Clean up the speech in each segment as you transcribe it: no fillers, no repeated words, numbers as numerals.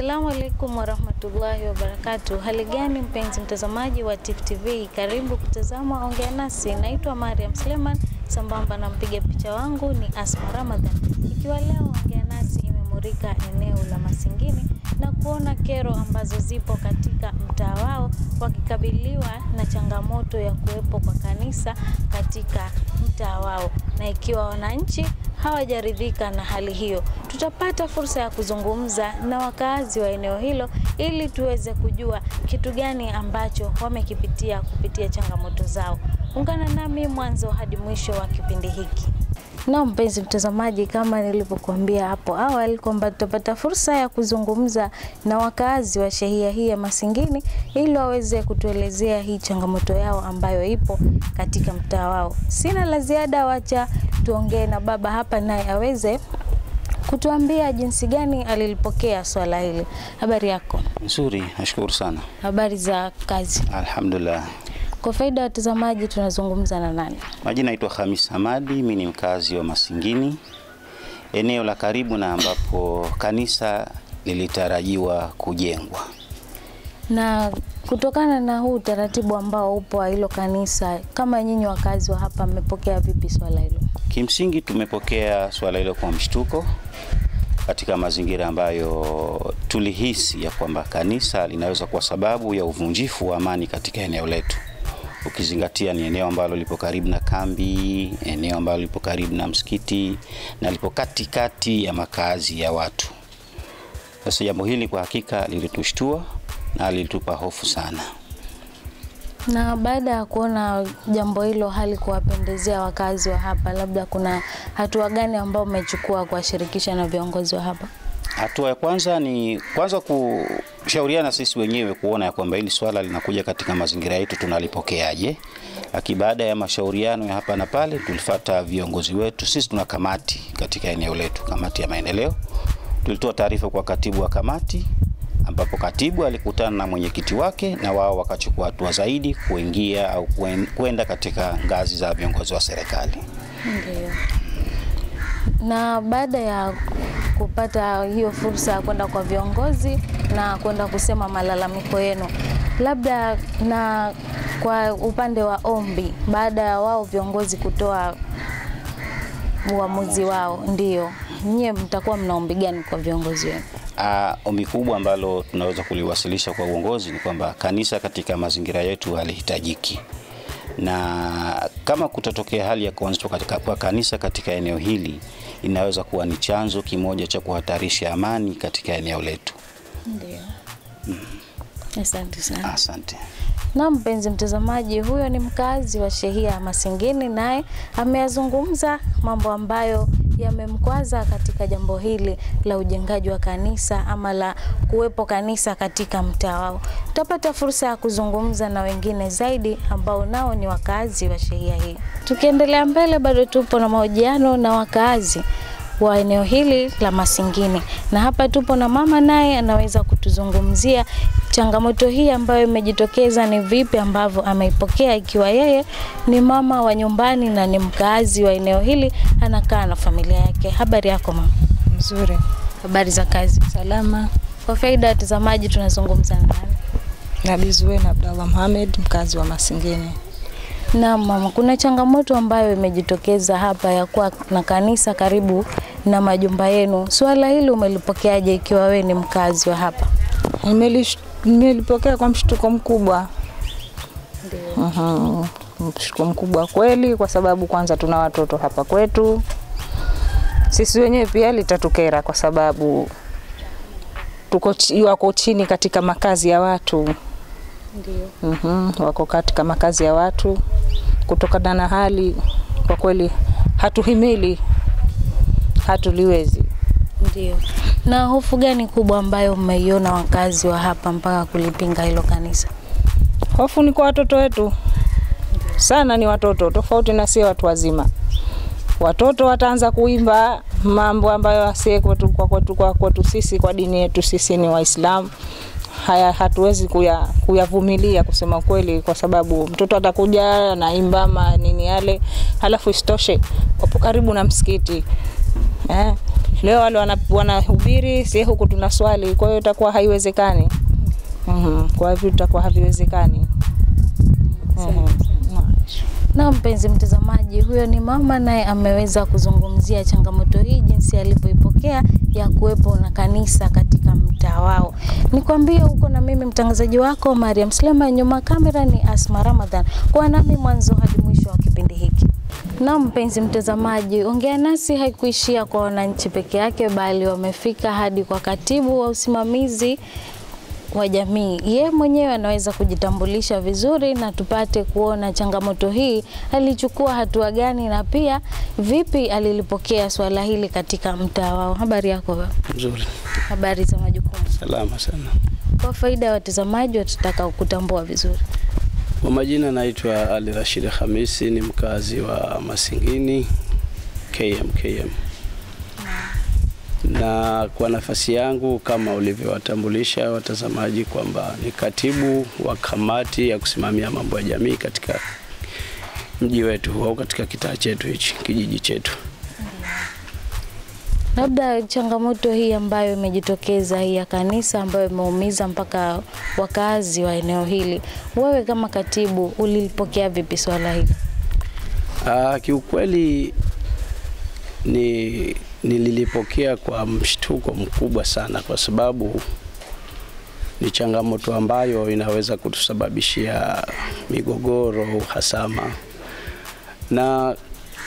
Assalamu alaikum warahmatullahi wabarakatuh. Hali gani mpenzi mtazamaji wa Tifu TV, karibu kutazama Ongea Nasi. Naitwa Mariam Suleiman, sambamba na mpiga picha wangu ni Asma Ramadan. Ikiwa leo Ongea Nasi imemurika eneo la Masingini na kuona kero ambazo zipo katika mtaa wao, wakikabiliwa na changamoto ya kuwepo kwa kanisa katika mtaa wao, na ikiwa wananchi hawajaridhika na hali hiyo, tutapata fursa ya kuzungumza na wakazi wa eneo hilo ili tuweze kujua kitu gani ambacho wamekipitia kupitia changamoto zao. Ungana nami mwanzo hadi mwisho wa kipindi hiki. Na mpenzi mtazamaji, kama nilivyokuambia hapo awali kwamba tutapata fursa ya kuzungumza na wakazi wa shehia hii ya Masingini ili waweze kutuelezea hii changamoto yao ambayo ipo katika mtaa wao. Sina la ziada, wacha tuongee na baba hapa naye aweze kutuambia jinsi gani alilipokea swala hili. Habari yako? Nzuri, nashukuru sana. Habari za kazi? Alhamdulillah. Kwa faida watazamaji, tunazungumza na nani? Majina naitwa Hamisi Madi, mimi ni mkazi wa Masingini, eneo la karibu na ambapo kanisa lilitarajiwa kujengwa. Na kutokana na huu taratibu ambao upo wa hilo kanisa, kama nyinyi wakazi wa hapa mmepokea vipi swala hilo? Kimsingi tumepokea swala hilo kwa mshtuko, katika mazingira ambayo tulihisi ya kwamba kanisa linaweza kuwa sababu ya uvunjifu wa amani katika eneo letu. Ukizingatia ni eneo ambalo lipo karibu na kambi, eneo ambalo lipo karibu na msikiti, na lipo katikati ya makazi ya watu. Sasa jambo hili kwa hakika lilitushtua na lilitupa hofu sana. Na baada ya kuona jambo hilo halikuwapendezea wakazi wa hapa, labda kuna hatua gani ambao umechukua kuwashirikisha na viongozi wa hapa? Hatua ya kwanza ni kwanza kushauriana sisi wenyewe kuona ya kwamba hili swala linakuja katika mazingira yetu, tunalipokeaje. Lakini baada ya mashauriano ya hapa na pale, tulifuata viongozi wetu. Sisi tuna kamati katika eneo letu, kamati ya maendeleo. Tulitoa taarifa kwa katibu wa kamati, ambapo katibu alikutana na mwenyekiti wake na wao wakachukua hatua zaidi kuingia au kwenda katika ngazi za viongozi wa serikali. Ndiyo. Na baada ya kupata hiyo fursa ya kwenda kwa viongozi na kwenda kusema malalamiko yenu, labda na kwa upande wa ombi, baada ya wao viongozi kutoa uamuzi wao, ndio nyie mtakuwa mnaombi gani kwa viongozi wenu? Ombi kubwa ambalo tunaweza kuliwasilisha kwa uongozi ni kwamba kanisa katika mazingira yetu halihitajiki, na kama kutatokea hali ya kuanzishwa kwa kanisa katika eneo hili, inaweza kuwa ni chanzo kimoja cha kuhatarisha amani katika eneo letu. Ndio. Asante sana. Asante. Na mpenzi mtazamaji, huyo ni mkazi wa shehia ya Masingini, naye ameyazungumza mambo ambayo yamemkwaza katika jambo hili la ujengaji wa kanisa ama la kuwepo kanisa katika mtaa wao. Tutapata fursa ya kuzungumza na wengine zaidi ambao nao ni wakazi wa shehia hii. Tukiendelea mbele, bado tupo na mahojiano na wakazi wa eneo hili la Masingini, na hapa tupo na mama, naye anaweza kutuzungumzia changamoto hii ambayo imejitokeza, ni vipi ambavyo ameipokea, ikiwa yeye ni mama wa nyumbani na ni mkazi wa eneo hili, anakaa na familia yake. Habari yako mama? Mzuri. Habari za kazi? Salama. Kwa faida ya watazamaji, tunazungumza na Bizuwe Abdallah Muhammed, mkazi wa Masingini. Na mama, kuna changamoto ambayo imejitokeza hapa ya kuwa na kanisa karibu na majumba yenu. Swala hili umelipokeaje ikiwa wewe ni mkazi wa hapa? Nimelipokea kwa mshtuko mkubwa. Ndio. Mshtuko mkubwa kweli, kwa sababu kwanza tuna watoto hapa kwetu. Sisi wenyewe pia litatukera kwa sababu wako chini katika makazi ya watu. Ndio. Wako katika makazi ya watu. Kutokana na hali kwa kweli hatuhimili, hatuliwezi. Ndio. Na hofu gani kubwa ambayo umeiona wakazi wa hapa mpaka kulipinga hilo kanisa? Hofu ni kwa watoto wetu. Sana ni watoto, tofauti na sisi watu wazima. Watoto wataanza kuimba mambo ambayo si kwa kwetu sisi, kwa dini yetu sisi ni Waislamu. Haya hatuwezi kuyavumilia kusema kweli, kwa sababu mtoto atakuja naimba nini yale, halafu istoshe wapo karibu na msikiti. Leo wale wanahubiri, si huku tunaswali, kwa hiyo itakuwa haiwezekani. Kwa hivyo itakuwa haviwezekani. Na mpenzi mtazamaji, huyo ni mama naye ameweza kuzungumzia changamoto hii, jinsi alivyoipokea ya kuwepo na kanisa katika mtaa wao. Nikwambie huko na mimi mtangazaji wako Mariam Suleiman, nyuma kamera ni Asma Ramadan. Kwa nami mwanzo hadi mwisho wa kipindi hiki. Na mpenzi mtazamaji, Ongea Nasi haikuishia kwa wananchi peke yake, bali wamefika hadi kwa katibu wa usimamizi wa jamii. Yeye mwenyewe anaweza kujitambulisha vizuri na tupate kuona changamoto hii alichukua hatua gani na pia vipi alilipokea swala hili katika mtaa wao. Habari yako baba? Nzuri. Habari za majukumu? Salama sana. Kwa faida ya watazamaji watataka kutambua vizuri. Kwa majina naitwa Ali Rashid Hamisi, ni mkazi wa Masingini KMKM. Na kwa nafasi yangu kama ulivyowatambulisha watazamaji kwamba ni katibu wa kamati ya kusimamia mambo ya jamii katika mji wetu au katika kitaa chetu hichi, kijiji chetu. Labda changamoto hii ambayo imejitokeza hii ya kanisa ambayo imeumiza mpaka wakazi wa eneo hili, wewe kama katibu ulipokea vipi swala hili? Kiukweli nililipokea kwa mshtuko mkubwa sana, kwa sababu ni changamoto ambayo inaweza kutusababishia migogoro, uhasama. Na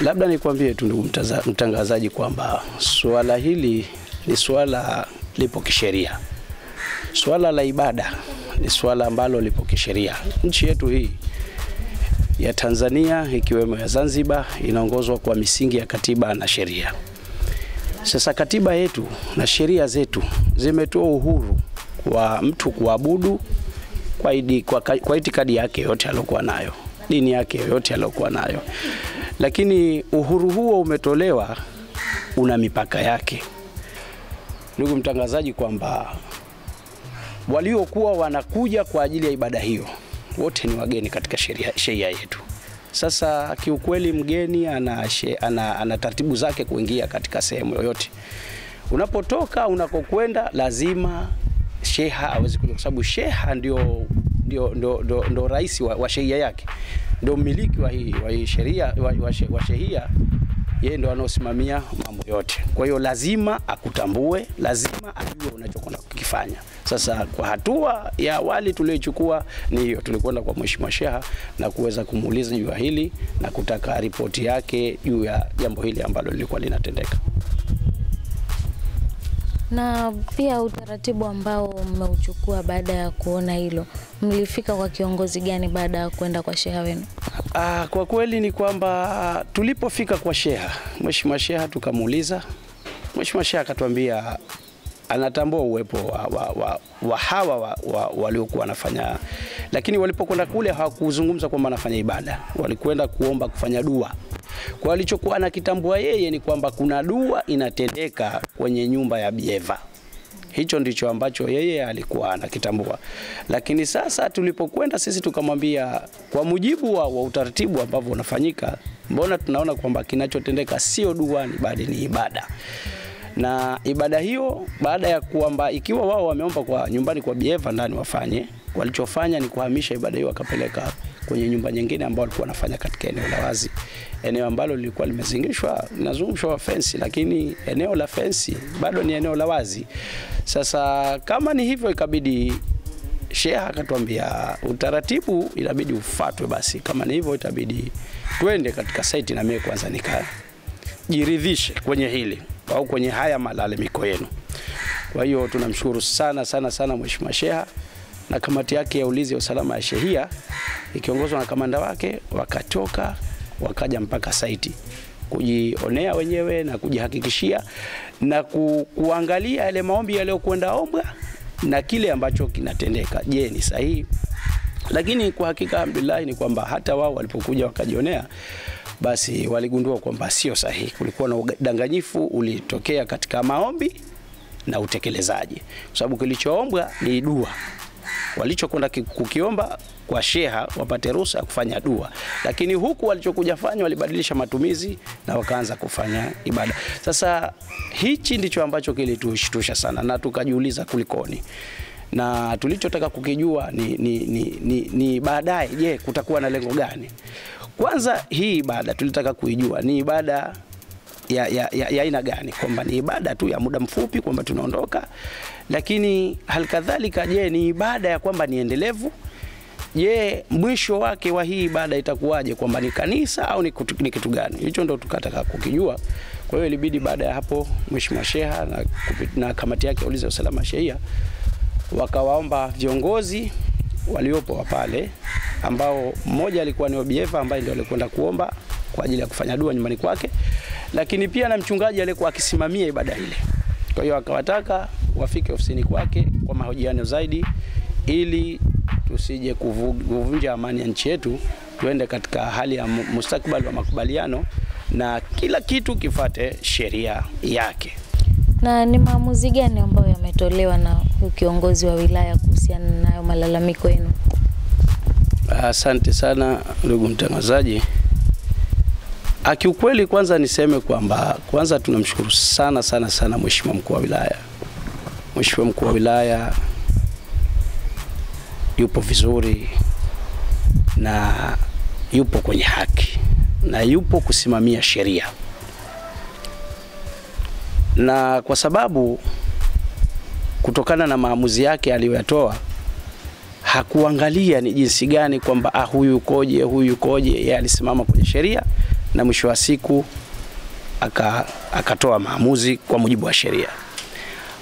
labda nikwambie tu ndugu mtangazaji kwamba swala hili ni swala lipo kisheria. Swala la ibada ni swala ambalo lipo kisheria. Nchi yetu hii ya Tanzania ikiwemo ya Zanzibar inaongozwa kwa misingi ya katiba na sheria. Sasa katiba yetu na sheria zetu zimetoa uhuru kwa mtu kuabudu kwa itikadi yake yote aliyokuwa nayo, dini yake yote aliyokuwa nayo. Lakini uhuru huo umetolewa, una mipaka yake. Ndugu mtangazaji, kwamba waliokuwa wanakuja kwa ajili ya ibada hiyo wote ni wageni katika sheria yetu. Sasa kiukweli mgeni ana taratibu zake kuingia katika sehemu yoyote. Unapotoka unakokwenda lazima sheha aweze kuja, kwa sababu sheha ndio rais wa sheria yake. Ndio mmiliki wa sheria wa shehia, yeye ndio anaosimamia mambo yote. Kwa hiyo lazima akutambue, lazima ajue unachokwenda kukifanya. Sasa kwa hatua ya awali tuliyochukua ni hiyo, tulikwenda kwa mheshimiwa sheha na kuweza kumuuliza juu ya hili na kutaka ripoti yake juu ya jambo hili ambalo lilikuwa linatendeka. Na pia utaratibu ambao mmeuchukua baada ya kuona hilo, mlifika kwa kiongozi gani baada ya kwenda kwa sheha wenu? Kwa kweli ni kwamba tulipofika kwa sheha, mheshimiwa sheha tukamuuliza. Mheshimiwa sheha akatuambia anatambua uwepo wa hawa waliokuwa wanafanya, lakini walipokwenda kule hawakuzungumza kwamba anafanya ibada, walikwenda kuomba, kufanya dua. Kwa alichokuwa anakitambua yeye ni kwamba kuna dua inatendeka kwenye nyumba ya Bieva. Hicho ndicho ambacho yeye alikuwa anakitambua. Lakini sasa tulipokwenda sisi tukamwambia, kwa mujibu wa utaratibu ambao unafanyika, mbona tunaona kwamba kinachotendeka sio dua bali ni ibada. Na ibada hiyo baada ya kuomba, ikiwa wao wameomba kwa nyumbani kwa Bieva ndani wafanye, walichofanya ni kuhamisha ibada hiyo wakapeleka kwenye nyumba nyingine ambayo walikuwa wanafanya katika eneo la wazi. Eneo ambalo lilikuwa limezingirishwa nazungushwa fence, lakini eneo la fence bado ni eneo la wazi. Sasa kama ni hivyo, ikabidi sheha akatuambia utaratibu inabidi ufuatwe, basi kama ni hivyo itabidi twende katika site na mimi kwanza nikajiridhishe kwenye hili au kwenye haya malalamiko yenu. Kwa hiyo tunamshukuru sana sana sana mheshimiwa sheha na kamati yake ya ulinzi ya usalama ya shehia ikiongozwa na kamanda wake, wakatoka wakaja mpaka saiti kujionea wenyewe na kujihakikishia na kuangalia yale maombi yaliyokwenda omba na kile ambacho kinatendeka, je ni sahihi. Lakini kwa hakika alhamdulillah ni kwamba hata wao walipokuja wakajionea, basi waligundua kwamba sio sahihi. Kulikuwa na udanganyifu ulitokea katika maombi na utekelezaji, kwa sababu kilichoombwa ni dua. Walichokwenda kukiomba kwa sheha wapate ruhusa kufanya dua, lakini huku walichokuja fanya walibadilisha matumizi na wakaanza kufanya ibada. Sasa hichi ndicho ambacho kilitushtusha sana na tukajiuliza kulikoni. Na tulichotaka kukijua ni baadaye, je, kutakuwa na lengo gani? Kwanza hii ibada tulitaka kuijua ni ibada ya aina gani, kwamba ni ibada tu ya muda mfupi kwamba tunaondoka, lakini halikadhalika je ni ibada ya kwamba ni endelevu? Je, mwisho wake wa hii ibada itakuwaje, kwamba ni kanisa au ni kitu gani? Hicho ndio tukataka kukijua. Kwa hiyo ilibidi baada ya hapo mheshimiwa sheha na kamati yake uliza usalama sheria wakawaomba viongozi waliopo pale, ambao mmoja alikuwa ni Obieva ambaye ndio alikwenda kuomba kwa ajili ya kufanya dua nyumbani kwake, lakini pia na mchungaji alikuwa akisimamia ibada ile. Kwa hiyo akawataka wafike ofisini kwake kwa mahojiano zaidi ili tusije kuvunja amani ya nchi yetu, tuende katika hali ya mustakabali wa makubaliano na kila kitu kifate sheria yake. Na ni maamuzi gani ambayo yametolewa na kiongozi wa wilaya kuhusiana na malalamiko yenu? Asante sana ndugu mtangazaji. Kiukweli kwanza niseme kwamba kwanza tunamshukuru sana mheshimiwa mkuu wa wilaya. Mheshimiwa mkuu wa wilaya yupo vizuri na yupo kwenye haki na yupo kusimamia sheria. Na kwa sababu kutokana na maamuzi yake aliyoyatoa hakuangalia ni jinsi gani kwamba huyu koje, huyu koje, yeye alisimama kwenye sheria na mwisho wa siku akatoa maamuzi kwa mujibu wa sheria.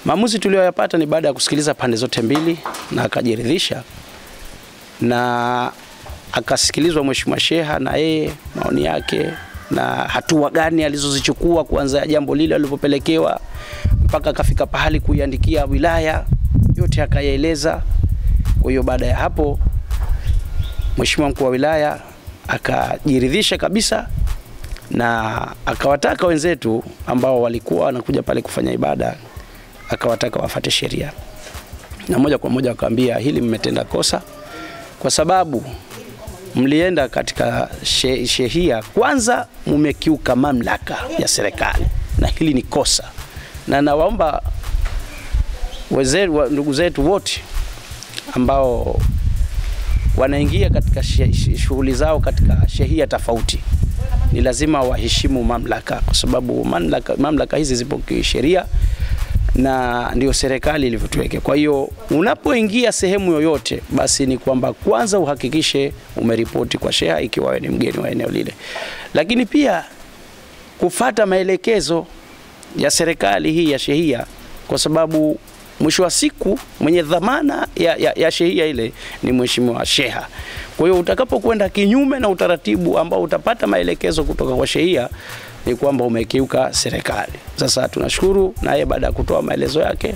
Maamuzi tuliyoyapata ni baada ya kusikiliza pande zote mbili na akajiridhisha, na akasikilizwa mheshimiwa sheha na yeye maoni yake na hatua gani alizozichukua kuanza jambo lile alipopelekewa mpaka akafika pahali kuiandikia wilaya, yote akayaeleza. Kwa hiyo baada ya hapo mheshimiwa mkuu wa wilaya akajiridhisha kabisa na akawataka wenzetu ambao walikuwa wanakuja pale kufanya ibada, akawataka wafuate sheria. Na moja kwa moja akaambia hili mmetenda kosa kwa sababu mlienda katika shehia, kwanza mmekiuka mamlaka ya serikali na hili ni kosa. Na nawaomba wazetu, ndugu zetu wote ambao wanaingia katika shughuli zao katika shehia tofauti ni lazima waheshimu mamlaka, kwa sababu mamlaka hizi zipo kisheria na ndio serikali ilivyotuweke. Kwa hiyo unapoingia sehemu yoyote basi ni kwamba kwanza uhakikishe umeripoti kwa sheha ikiwa wewe ni mgeni wa eneo lile, lakini pia kufuata maelekezo ya serikali hii ya shehia, kwa sababu mwisho wa siku mwenye dhamana ya shehia ile ni mheshimiwa sheha. Kwa hiyo utakapokwenda kinyume na utaratibu ambao utapata maelekezo kutoka kwa shehia ni kwamba umekiuka serikali. Sasa tunashukuru na yeye baada ya kutoa maelezo yake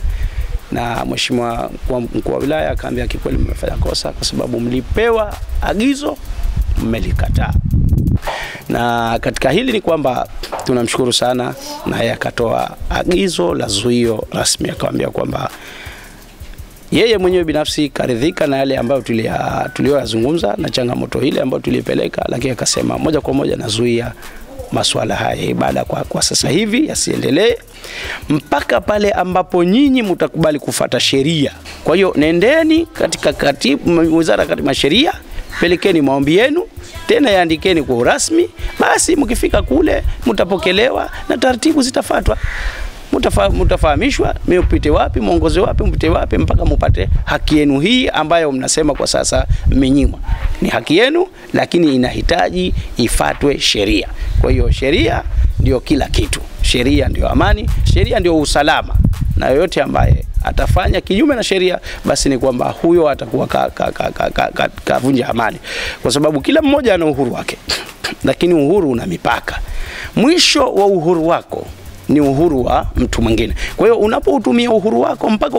na mheshimiwa mkuu wa wilaya akaambia kikweli mmefanya kosa kwa sababu mlipewa agizo mmelikataa. Na katika hili ni kwamba tunamshukuru sana na yeye akatoa agizo la zuio rasmi, akaambia kwamba yeye mwenyewe binafsi karidhika na yale ambayo tuliyozungumza na changamoto ile ambayo tulipeleka, lakini akasema moja kwa moja nazuia masuala haya ibada kwa sasa hivi yasiendelee mpaka pale ambapo nyinyi mtakubali kufuata sheria. Kwa hiyo nendeni katika katibu wizara ya sheria, pelekeni maombi yenu tena yaandikeni kwa urasmi, basi mkifika kule mtapokelewa na taratibu zitafuatwa, mtafahamishwa mpite wapi, muongoze wapi, mpite wapi mpaka mpate haki yenu hii ambayo mnasema kwa sasa mmenyimwa. Ni haki yenu lakini inahitaji ifuatwe sheria. Kwa hiyo sheria ndio kila kitu, sheria ndio amani, sheria ndio usalama, na yote ambaye atafanya kinyume na sheria basi ni kwamba huyo atakuwa kavunja amani, kwa sababu kila mmoja ana uhuru wake lakini uhuru una mipaka. Mwisho wa uhuru wako ni uhuru wa mtu mwingine. Kwa hiyo unapoutumia uhuru wako mpaka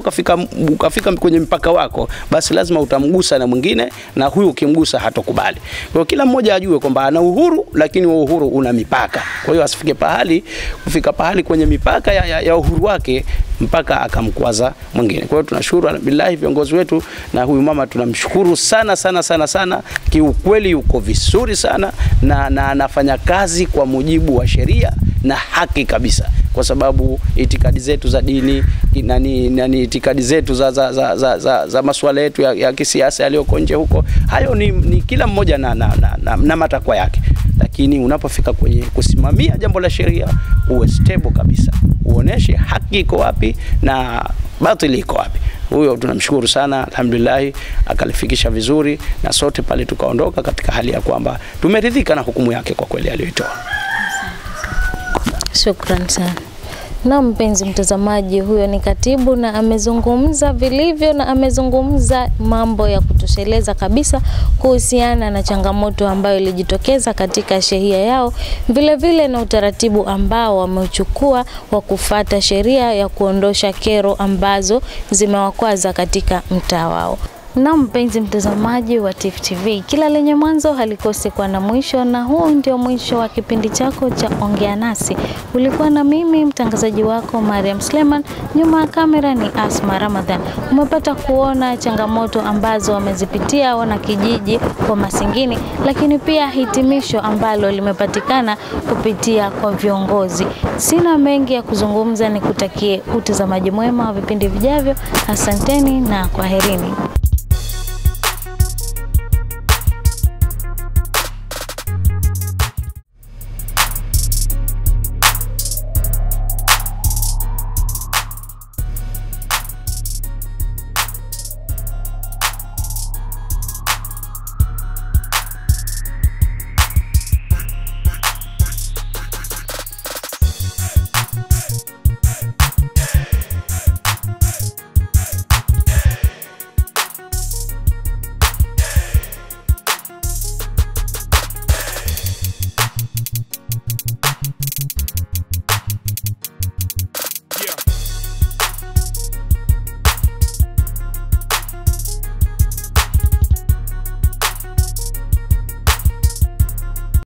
ukafika kwenye mpaka wako, basi lazima utamgusa na mwingine, na huyu ukimgusa hatokubali. Kwa hiyo kila mmoja ajue kwamba ana uhuru, lakini uhuru una mipaka. Kwa hiyo asifike pahali kufika pahali kwenye mipaka ya uhuru wake mpaka akamkwaza mwingine. Kwa hiyo tunashukuru alhamdulillah viongozi wetu, na huyu mama tunamshukuru sana. Kiukweli yuko vizuri sana na anafanya kazi kwa mujibu wa sheria na haki kabisa, kwa sababu itikadi zetu za dini itikadi zetu za masuala yetu ya kisiasa yaliyoko nje huko, hayo ni kila mmoja na matakwa yake. Lakini unapofika kwenye kusimamia jambo la sheria, uwe stable kabisa, uoneshe haki iko wapi na batili iko wapi. Huyo tunamshukuru sana alhamdulillah, akalifikisha vizuri, na sote pale tukaondoka katika hali ya kwamba tumeridhika na hukumu yake kwa kweli aliyoitoa. Shukran sana. Na mpenzi mtazamaji, huyo ni katibu na amezungumza vilivyo, na amezungumza mambo ya kutosheleza kabisa kuhusiana na changamoto ambayo ilijitokeza katika sheria yao, vile vile na utaratibu ambao wameuchukua wa kufuata sheria ya kuondosha kero ambazo zimewakwaza katika mtaa wao. Na mpenzi mtazamaji wa Tifu TV, kila lenye mwanzo halikosi kuwa na mwisho, na huu ndio mwisho wa kipindi chako cha Ongea Nasi. Ulikuwa na mimi mtangazaji wako Mariam Suleiman, nyuma ya kamera ni Asma Ramadan. Umepata kuona changamoto ambazo wamezipitia wanakijiji kwa Masingini, lakini pia hitimisho ambalo limepatikana kupitia kwa viongozi. Sina mengi ya kuzungumza, nikutakie utazamaji mwema wa vipindi vijavyo. Asanteni na kwaherini.